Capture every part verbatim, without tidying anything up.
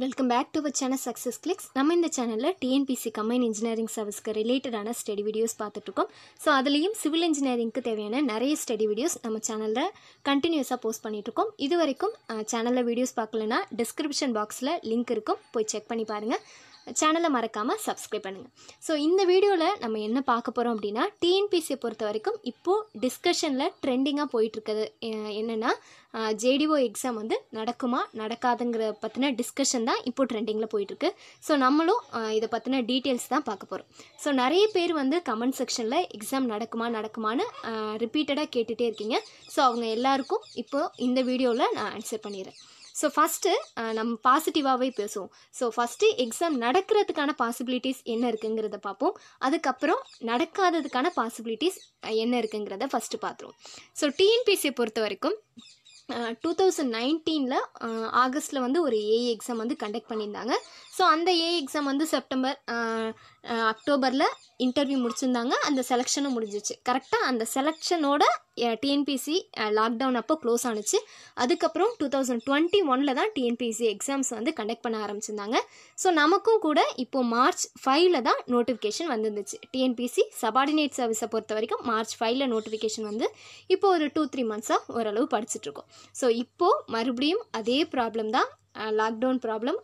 Welcome back to our channel Success Clicks. நம்ம இந்த சேனல்ல T N P S C combine engineering சர்வீஸ்க்கு ரிலேட்டடான ஸ்டடி வீடியோஸ் பார்த்துட்டு இருக்கோம். சோ அதுலயும் சிவில் இன்ஜினியரிங்க்கு தேவையான நிறைய ஸ்டடி வீடியோஸ் நம்ம சேனல்ல கண்டினியூஸா போஸ்ட் பண்ணிட்டு இருக்கோம். இதுவரைக்கும் சேனல்ல வீடியோஸ் பார்க்கலனா டிஸ்கிரிப்ஷன் பாக்ஸ்ல லிங்க் இருக்கும். போய் செக் பண்ணி பாருங்க. சேனலை மறக்காம சப்ஸ்கிரைப் பண்ணுங்க. சோ இந்த வீடியோல நம்ம என்ன பார்க்க போறோம் அப்படினா T N P S C பொறுத்த வரைக்கும் இப்போ டிஸ்கஷன்ல ட்ரெண்டிங்கா போயிட்டு இருக்குது என்னன்னா J D O எக்ஸாம் வந்து நடக்குமா நடக்காதுங்கற பத்தின டிஸ்கஷன் தான் இப்போ ட்ரெண்டிங்ல போயிட்டு இருக்கு. சோ நம்மளும் இத பத்தின டீடைல்ஸ் தான் பார்க்க போறோம். சோ நிறைய பேர் வந்து கமெண்ட் செக்ஷன்ல எக்ஸாம் நடக்குமா நடக்குமான்னு ரிபீட்டடா கேட்டிட்டே இருக்கீங்க. சோ அவங்க எல்லாருக்கும் இப்போ இந்த வீடியோல நான் ஆன்சர் பண்ணிறேன். So first நம்ம பாசிட்டிவாவே பேசுவோம். So first எக்ஸாம் நடக்கிறதுக்கான பாசிபிலிட்டிஸ் என்ன இருக்குங்கறத பாப்போம். அதுக்கு அப்புறம் நடக்காததுக்கான பாசிபிலிட்டிஸ் என்ன இருக்குங்கறத ஃபர்ஸ்ட் பாத்துறோம். So T N P S C பொறுத்த வரைக்கும் twenty nineteen ல ஆகஸ்ட்ல வந்து ஒரு A I எக்ஸாம் வந்து கண்டக்ட் பண்ணியிருந்தாங்க. ஸோ அந்த A I எக்ஸாம் வந்து செப்டம்பர் அக்டோபரில் இன்டர்வியூ முடிச்சிருந்தாங்க. அந்த செலெக்ஷனும் முடிஞ்சிச்சு. கரெக்டாக அந்த செலெக்ஷனோட T N P S C lockdown அப்போ க்ளோஸ் ஆனிச்சு. அதுக்கப்புறம் டூ தௌசண்ட் டுவெண்ட்டி ஒனில் தான் T N P S C exams வந்து கண்டக்ட் பண்ண ஆரம்பிச்சிருந்தாங்க. ஸோ நமக்கும் கூட இப்போது மார்ச் ஃபைவ்ல தான் நோட்டிஃபிகேஷன் வந்துருந்துச்சு. T N P S C subordinate சர்வீஸை பொறுத்த வரைக்கும் மார்ச் ஃபைவ்ல நோட்டிஃபிகேஷன் வந்து இப்போ ஒரு டூ த்ரீ மந்த்ஸாக ஓரளவு படிச்சுட்ருக்கோம். ஸோ இப்போது மறுபடியும் அதே ப்ராப்ளம் தான், லாக்டவுன் ப்ராப்ளம்,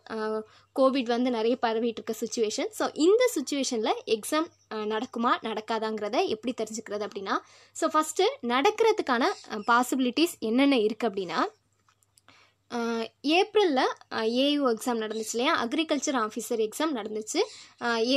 கோவிட் வந்து நிறைய பரவிட்டு இருக்க சுச்சுவேஷன். ஸோ இந்த சுச்சுவேஷனில் எக்ஸாம் நடக்குமா நடக்காதாங்கிறத எப்படி தெரிஞ்சுக்கிறது அப்படின்னா, ஸோ ஃபஸ்ட்டு நடக்கிறதுக்கான பாசிபிலிட்டிஸ் என்னென்ன இருக்குது அப்படின்னா, ஏப்ரலில் A U எக்ஸாம் நடந்துச்சு இல்லையா, அக்ரிகல்ச்சர் ஆஃபீஸர் எக்ஸாம் நடந்துச்சு.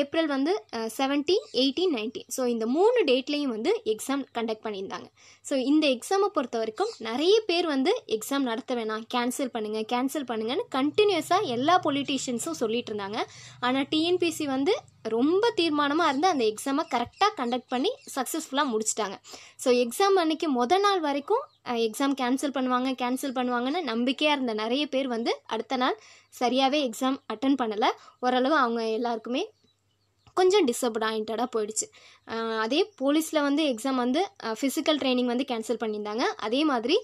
ஏப்ரல் வந்து செவன்டீன் எயிட்டீன் நைன்டீன் ஸோ இந்த மூணு டேட்லேயும் வந்து எக்ஸாம் கண்டக்ட் பண்ணியிருந்தாங்க. ஸோ இந்த எக்ஸாமை பொறுத்த வரைக்கும் நிறைய பேர் வந்து எக்ஸாம் நடத்த வேணாம், கேன்சல் பண்ணுங்கள் கேன்சல் பண்ணுங்கன்னு கண்டினியூஸாக எல்லா பொலிட்டீஷியன்ஸும் சொல்லிட்டு இருந்தாங்க. ஆனால் T N P S C வந்து ரொம்ப தீர்மானமாக இருந்து அந்த எக்ஸாமை கரெக்டாக கண்டக்ட் பண்ணி சக்ஸஸ்ஃபுல்லாக முடிச்சிட்டாங்க. ஸோ எக்ஸாம் அன்றைக்கி மொதல் நாள் வரைக்கும் எக்ஸாம் கேன்சல் பண்ணுவாங்க கேன்சல் பண்ணுவாங்கன்னு நம்பிக்கையாக இருந்த நிறைய பேர் வந்து அடுத்த நாள் சரியாகவே எக்ஸாம் அட்டன் பண்ணலை. ஓரளவு அவங்க எல்லாருக்குமே கொஞ்சம் டிஸப்பாயிண்டடாக போயிடுச்சு. அதே போலீஸில் வந்து எக்ஸாம் வந்து ஃபிசிக்கல் ட்ரைனிங் வந்து கேன்சல் பண்ணியிருந்தாங்க. அதே மாதிரி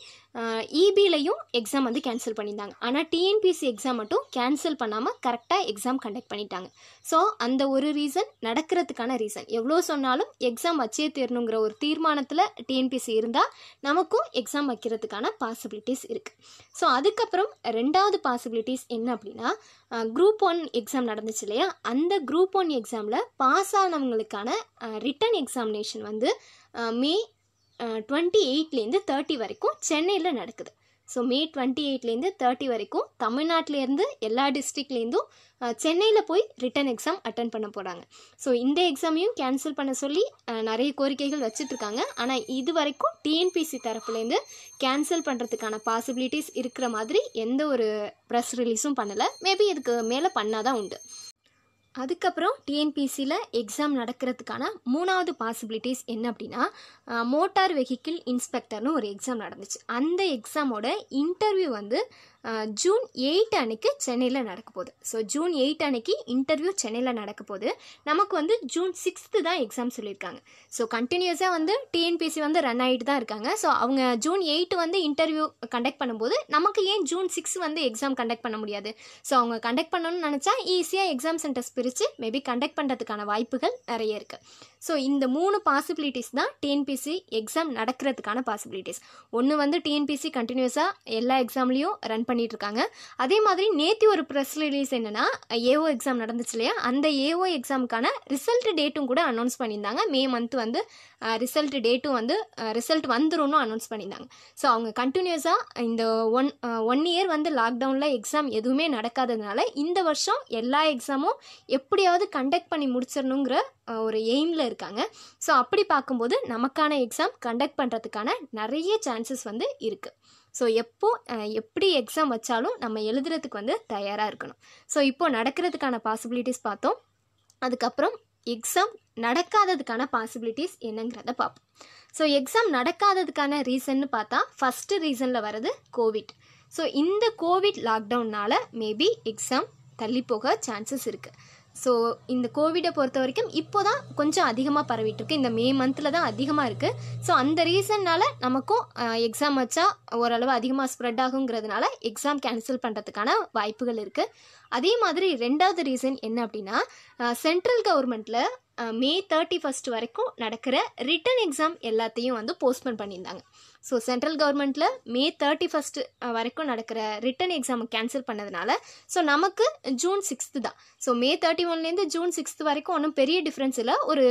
E B லையும் எக்ஸாம் வந்து கேன்சல் பண்ணியிருந்தாங்க. ஆனால் T N P S C exam மட்டும் கேன்சல் பண்ணாமல் கரெக்டாக எக்ஸாம் கண்டக்ட் பண்ணிட்டாங்க. ஸோ அந்த ஒரு ரீசன் நடக்கிறதுக்கான ரீசன். எவ்வளோ சொன்னாலும் எக்ஸாம் வச்சே தீரணுங்கிற ஒரு தீர்மானத்தில் T N P S C இருந்தால் நமக்கும் எக்ஸாம் வைக்கிறதுக்கான பாசிபிலிட்டிஸ் இருக்குது. ஸோ அதுக்கப்புறம் ரெண்டாவது பாசிபிலிட்டிஸ் என்ன அப்படின்னா, குரூப் ஒன் எக்ஸாம் நடந்துச்சு இல்லையா, அந்த குரூப் ஒன் எக்ஸாமில் பாஸ் ஆனவங்களுக்கான ரிட்டன் எக்ஸாமினேஷன் வந்து மே டுவெண்ட்டி எயிட்லேருந்து தேர்ட்டி வரைக்கும் சென்னையில் நடக்குது. ஸோ மே டுவெண்ட்டி எயிட்லேருந்து தேர்ட்டி வரைக்கும் தமிழ்நாட்டிலேருந்து எல்லா டிஸ்ட்ரிக்ட்லேருந்தும் சென்னையில் போய் ரிட்டன் எக்ஸாம் அட்டன் பண்ண போகிறாங்க. ஸோ இந்த எக்ஸாமையும் கேன்சல் பண்ண சொல்லி நிறைய கோரிக்கைகள் வச்சுட்ருக்காங்க. ஆனால் இது வரைக்கும் T N P S C தரப்புலேருந்து கேன்சல் பண்ணுறதுக்கான பாசிபிலிட்டிஸ் இருக்கிற மாதிரி எந்த ஒரு ப்ரெஸ் ரிலீஸும் பண்ணலை. மேபி இதுக்கு மேலே பண்ணாதான் உண்டு. அதுக்கப்புறம் T N P S C ல எக்ஸாம் நடக்கிறதுக்கான மூணாவது பாசிபிலிட்டிஸ் என்ன அப்படின்னா, மோட்டார் வெஹிக்கிள் இன்ஸ்பெக்டர்னு ஒரு எக்ஸாம் நடந்துச்சு. அந்த எக்ஸாமோட இன்டர்வியூ வந்து ஜூன் எயிட் அன்னைக்கு சென்னையில் நடக்க போகுது. ஸோ ஜூன் எயிட் அன்னைக்கு இன்டர்வியூ சென்னையில் நடக்க போகுது. நமக்கு வந்து ஜூன் சிக்ஸ்த்து தான் எக்ஸாம் சொல்லியிருக்காங்க. ஸோ கண்டினியூஸாக வந்து T N P S C வந்து ரன் ஆகிட்டு தான் இருக்காங்க. ஸோ அவங்க ஜூன் எயிட் வந்து இன்டர்வியூ கண்டக்ட் பண்ணும்போது நமக்கு ஏன் ஜூன் சிக்ஸ் வந்து எக்ஸாம் கண்டக்ட் பண்ண முடியாது? ஸோ அவங்க கண்டக்ட் பண்ணணும்னு நினச்சா ஈஸியாக எக்ஸாம் சென்டர்ஸ் பிரித்து மேபி கண்டக்ட் பண்ணுறதுக்கான வாய்ப்புகள் நிறைய இருக்குது. ஸோ இந்த மூணு பாசிபிலிட்டிஸ் தான் T N P S C exam நடக்கிறதுக்கான பாசிபிலிட்டிஸ். ஒன்று வந்து T N P S C கண்டினியூஸாக எல்லா எக்ஸாம்லேயும் ரன் பண்ணிட்டு இருக்காங்க. அதே மாதிரி நேத்தி ஒரு ப்ரெஸ் ரிலீஸ் என்னன்னா, A O எக்ஸாம் நடந்துச்சு இல்லையா, அந்த A O எக்ஸாமுக்கான ரிசல்ட் டேட்டும் கூட அனௌன்ஸ் பண்ணியிருந்தாங்க. மே மந்த் வந்து ரிசல்ட் டேட்டும் வந்து ரிசல்ட் வந்துரும்னு அனௌன்ஸ் பண்ணியிருந்தாங்க. ஸோ அவங்க கண்டினியூஸாக இந்த ஒன் ஒன் இயர் வந்து லாக்டவுனில் எக்ஸாம் எதுவுமே நடக்காததுனால இந்த வருஷம் எல்லா எக்ஸாமும் எப்படியாவது கண்டக்ட் பண்ணி முடிச்சிடணுங்கிற ஒரு எய்மில் இருக்காங்க. ஸோ அப்படி பார்க்கும்போது நமக்கான எக்ஸாம் கண்டக்ட் பண்ணுறதுக்கான நிறைய சான்சஸ் வந்து இருக்குது. ஸோ எப்போ எப்படி எக்ஸாம் வச்சாலும் நம்ம எழுதுறதுக்கு வந்து தயாராக இருக்கணும். ஸோ இப்போது நடக்கிறதுக்கான பாசிபிலிட்டிஸ் பார்த்தோம். அதுக்கப்புறம் எக்ஸாம் நடக்காததுக்கான பாசிபிலிட்டிஸ் என்னங்கிறத பார்ப்போம். ஸோ எக்ஸாம் நடக்காததுக்கான ரீசன்னு பார்த்தா ஃபஸ்ட்டு ரீசனில் வர்றது கோவிட். ஸோ இந்த கோவிட் லாக்டவுன்னால் மேபி எக்ஸாம் தள்ளி போக சான்சஸ் இருக்குது. ஸோ இந்த கோவிடை பொறுத்த வரைக்கும் இப்போ தான் கொஞ்சம் அதிகமாக பரவிட்டுருக்கு. இந்த மே மந்தில் தான் அதிகமாக இருக்குது. ஸோ அந்த ரீசன்னால் நமக்கும் எக்ஸாம் வச்சா ஓரளவு அதிகமாக ஸ்ப்ரெட் ஆகுங்கிறதுனால எக்ஸாம் கேன்சல் பண்ணுறதுக்கான வாய்ப்புகள் இருக்குது. அதே மாதிரி ரெண்டாவது ரீசன் என்ன அப்படின்னா, சென்ட்ரல் கவர்மெண்ட்டில் மே தேர்ட்டி ஃபஸ்ட் வரைக்கும் நடக்கிற ரிட்டன் எக்ஸாம் எல்லாத்தையும் வந்து போஸ்ட்போன் பண்ணியிருந்தாங்க. ஸோ சென்ட்ரல் கவர்மெண்ட்டில் மே தேர்ட்டி ஃபஸ்ட்டு வரைக்கும் நடக்கிற ரிட்டன் எக்ஸாமை கேன்சல் பண்ணதுனால ஸோ நமக்கு ஜூன் சிக்ஸ்த்து தான். ஸோ மே தேர்ட்டி ஒன்லேருந்து ஜூன் சிக்ஸ்த்து வரைக்கும் ஒன்றும் பெரிய டிஃப்ரென்ஸ் இல்லை, ஒரு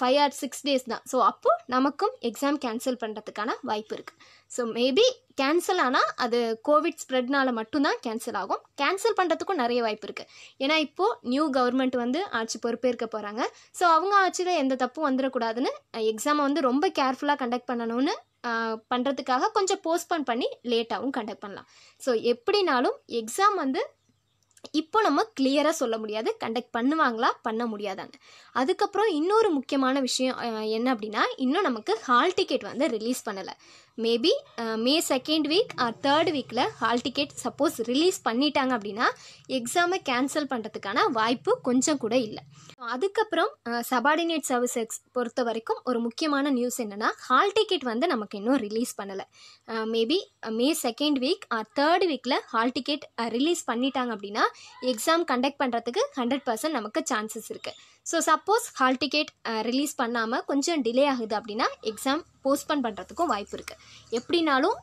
ஃபைவ் ஆர் சிக்ஸ் டேஸ் தான். ஸோ அப்போது நமக்கும் எக்ஸாம் கேன்சல் பண்ணுறதுக்கான வாய்ப்பு இருக்குது. ஸோ மேபி கேன்சல் ஆனால் அது கோவிட் ஸ்ப்ரெட்னால் மட்டும்தான் கேன்சல் ஆகும். கேன்சல் பண்ணுறதுக்கும் நிறைய வாய்ப்பு இருக்குது. ஏன்னா இப்போது நியூ கவர்மெண்ட் வந்து ஆட்சி பொறுப்பேற்க போகிறாங்க. ஸோ அவங்க ஆட்சியில் எந்த தப்பும் வந்துடக்கூடாதுன்னு எக்ஸாமை வந்து ரொம்ப கேர்ஃபுல்லாக கண்டக்ட் பண்ணணும்னு பண்ணுறதுக்காக கொஞ்சம் போஸ்ட்போன் பண்ணி லேட்டாகவும் கண்டக்ட் பண்ணலாம். ஸோ எப்படினாலும் எக்ஸாம் வந்து இப்போ நம்ம கிளியராக சொல்ல முடியாது கண்டக்ட் பண்ணுவாங்களா பண்ண முடியாதான்னு. அதுக்கப்புறம் இன்னொரு முக்கியமான விஷயம் என்ன அப்படின்னா, இன்னும் நமக்கு ஹால் டிக்கெட் வந்து ரிலீஸ் பண்ணலை. Maybe May second week or third வீக்கில் ஹால் டிக்கெட் சப்போஸ் ரிலீஸ் பண்ணிட்டாங்க அப்படின்னா எக்ஸாமை கேன்சல் பண்ணுறதுக்கான வாய்ப்பு கொஞ்சம் கூட இல்லை. அதுக்கப்புறம் சபார்டினேட் சர்வீஸ் எக்ஸ் பொறுத்த வரைக்கும் ஒரு முக்கியமான நியூஸ் என்னென்னா, ஹால் டிக்கெட் வந்து நமக்கு இன்னும் ரிலீஸ் பண்ணலை. Maybe May second week or third வீக்கில் ஹால் டிக்கெட் ரிலீஸ் பண்ணிட்டாங்க அப்படின்னா எக்ஸாம் கண்டக்ட் பண்ணுறதுக்கு ஹண்ட்ரட் பர்சன்ட் நமக்கு சான்சஸ் இருக்குது. So suppose hall ticket release பண்ணாமல் கொஞ்சம் டிலே ஆகுது அப்படின்னா எக்ஸாம் போஸ்ட்போன் பண்ணுறதுக்கும் வாய்ப்பு இருக்குது. எப்படினாலும்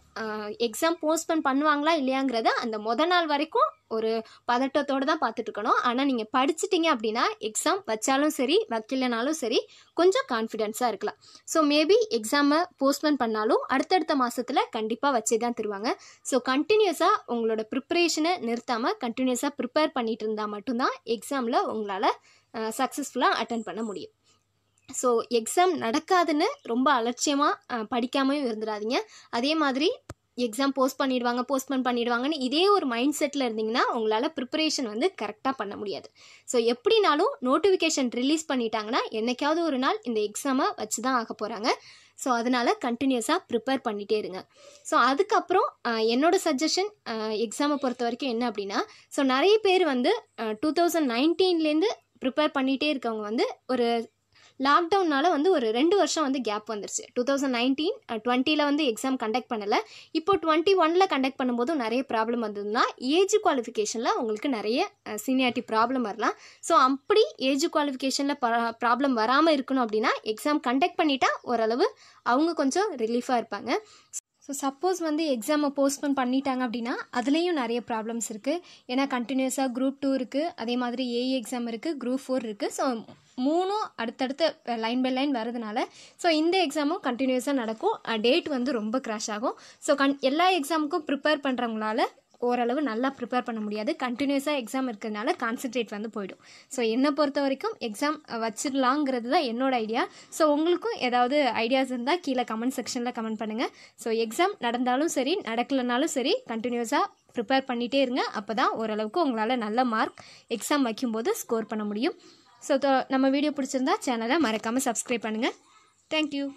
எக்ஸாம் போஸ்ட்போன் பண்ணுவாங்களா இல்லையாங்கிறத அந்த மொதல் நாள் வரைக்கும் ஒரு பதட்டத்தோடு தான் பார்த்துட்டு இருக்கணும். ஆனால் நீங்கள் படிச்சிட்டிங்க அப்படின்னா எக்ஸாம் வச்சாலும் சரி வைக்கலனாலும் சரி கொஞ்சம் கான்ஃபிடென்ஸாக இருக்கலாம். ஸோ மேபி எக்ஸாமை போஸ்ட்போன் பண்ணாலும் அடுத்தடுத்த மாதத்தில் கண்டிப்பாக வச்சே தான் தருவாங்க. ஸோ கண்டினியூஸாக உங்களோட ப்ரிப்பரேஷனை நிறுத்தாமல் கண்டினியூஸாக ப்ரிப்பேர் பண்ணிட்டு இருந்தால் மட்டும்தான் எக்ஸாமில் உங்களால் சக்ஸஸ்ஃபுல்லாக அட்டன் பண்ண முடியும். ஸோ எக்ஸாம் நடக்காதுன்னு ரொம்ப அலட்சியமாக படிக்காமையும் இருந்துடாதீங்க. அதே மாதிரி எக்ஸாம் போஸ்ட் பண்ணிடுவாங்க போஸ்ட்போன் பண்ணிடுவாங்கன்னு இதே ஒரு மைண்ட் செட்டில் இருந்தீங்கன்னா உங்களால் ப்ரிப்பரேஷன் வந்து கரெக்டாக பண்ண முடியாது. ஸோ எப்படினாலும் நோட்டிஃபிகேஷன் ரிலீஸ் பண்ணிட்டாங்கன்னா என்றைக்காவது ஒரு நாள் இந்த எக்ஸாமை வச்சு தான் ஆக போகிறாங்க. ஸோ அதனால் கண்டினியூஸாக ப்ரிப்பேர் பண்ணிகிட்டே இருங்க. ஸோ அதுக்கப்புறம் என்னோடய சஜஷன் எக்ஸாமை பொறுத்த வரைக்கும் என்ன அப்படின்னா, ஸோ நிறைய பேர் வந்து டூ தௌசண்ட் நைன்டீன்லேருந்து ப்ரிப்பேர் பண்ணிகிட்டே இருக்கவங்க வந்து ஒரு லாக்டவுனால் வந்து ஒரு ரெண்டு வருஷம் வந்து கேப் வந்துருச்சு. டூ தௌசண்ட் நைன்டீன் டுவெண்ட்டியில் வந்து எக்ஸாம் கண்டக்ட் பண்ணலை. இப்போ டுவெண்ட்டி ஒனில் கண்டக்ட் பண்ணும்போதும் நிறைய ப்ராப்ளம் வந்ததுன்னா ஏஜ் குவாலிஃபிகேஷனில் உங்களுக்கு நிறைய சீனியாரிட்டி ப்ராப்ளம் வரலாம். ஸோ அப்படி ஏஜ் குவாலிஃபிகேஷனில் ப்ராப்ளம் வராமல் இருக்கணும் அப்படின்னா எக்ஸாம் கண்டக்ட் பண்ணிட்டா ஓரளவு அவங்க கொஞ்சம் ரிலீஃபாக இருப்பாங்க. ஸோ சப்போஸ் வந்து எக்ஸாமை போஸ்ட்போன் பண்ணிட்டாங்க அப்படின்னா அதுலேயும் நிறைய ப்ராப்ளம்ஸ் இருக்குது. ஏன்னா கண்டினியூஸாக குரூப் டூ இருக்குது, அதே மாதிரி ஏஇ எக்ஸாம் இருக்குது, குரூப் ஃபோர் இருக்குது. ஸோ மூணும் அடுத்தடுத்து லைன் பை லைன் வரதுனால ஸோ இந்த எக்ஸாமும் கண்டினியூஸாக நடக்கும். டேட் வந்து ரொம்ப கிராஷ் ஆகும். ஸோ கண் எல்லா எக்ஸாமுக்கும் ப்ரிப்பேர் பண்ணுறவங்களால ஓரளவு நல்லா ப்ரிப்பேர் பண்ண முடியாது. கண்டினியூஸாக எக்ஸாம் இருக்கிறதுனால கான்சன்ட்ரேட் வந்து போயிடும். ஸோ என்னை பொறுத்த வரைக்கும் எக்ஸாம் வச்சிடலாங்கிறது தான் என்னோடய ஐடியா. ஸோ உங்களுக்கும் ஏதாவது ஐடியாஸ் இருந்தால் கீழே கமெண்ட் செக்ஷனில் கமெண்ட் பண்ணுங்கள். ஸோ எக்ஸாம் நடந்தாலும் சரி நடக்கலைனாலும் சரி கண்டினியூஸாக ப்ரிப்பேர் பண்ணிகிட்டே இருங்க. அப்போ தான் ஓரளவுக்கு உங்களால் நல்ல மார்க் எக்ஸாம் வைக்கும்போது ஸ்கோர் பண்ண முடியும். ஸோ நம்ம வீடியோ பிடிச்சிருந்தா சேனலை மறக்காமல் சப்ஸ்கிரைப் பண்ணுங்கள். தேங்க்யூ.